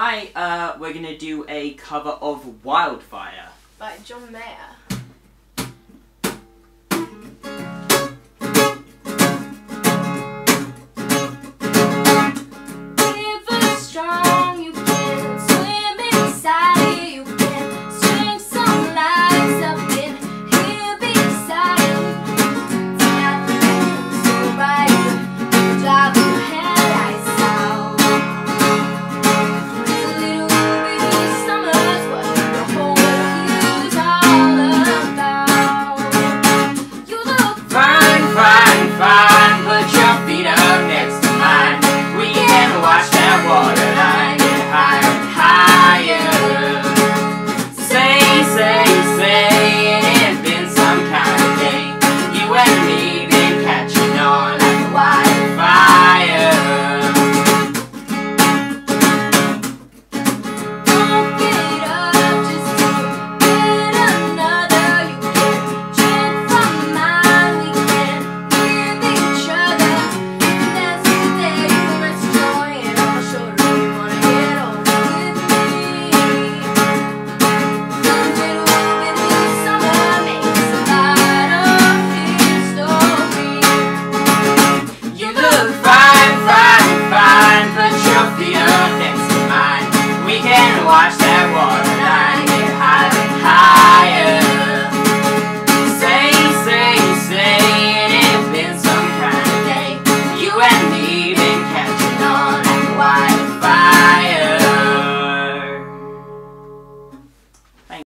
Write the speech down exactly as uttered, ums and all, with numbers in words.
Hi, uh, we're gonna do a cover of Wildfire. By John Mayer.